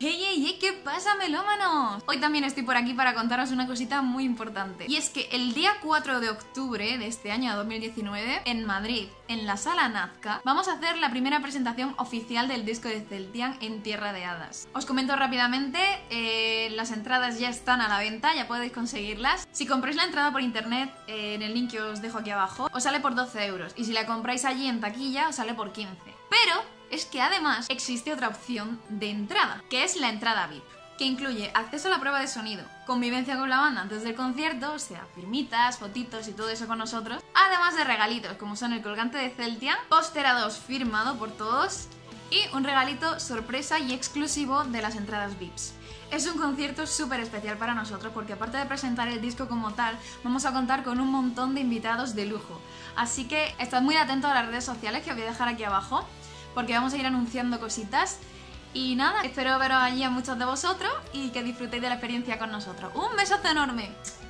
¡Hey! ¿Qué pasa, melómanos? Hoy también estoy por aquí para contaros una cosita muy importante. Y es que el día 4 de octubre de este año 2019, en Madrid, en la Sala Nazca, vamos a hacer la primera presentación oficial del disco de Celtián en Tierra de Hadas. Os comento rápidamente, las entradas ya están a la venta, ya podéis conseguirlas. Si compráis la entrada por internet, en el link que os dejo aquí abajo, os sale por 12 euros. Y si la compráis allí en taquilla, os sale por 15. Pero es que además existe otra opción de entrada, que es la entrada VIP, que incluye acceso a la prueba de sonido, convivencia con la banda antes del concierto, o sea, firmitas, fotitos y todo eso con nosotros, además de regalitos como son el colgante de Celtián, póster A2 firmado por todos y un regalito sorpresa y exclusivo de las entradas VIPs. Es un concierto súper especial para nosotros porque aparte de presentar el disco como tal, vamos a contar con un montón de invitados de lujo. Así que estad muy atentos a las redes sociales que os voy a dejar aquí abajo, porque vamos a ir anunciando cositas. Y nada, espero veros allí a muchos de vosotros y que disfrutéis de la experiencia con nosotros. ¡Un besazo enorme!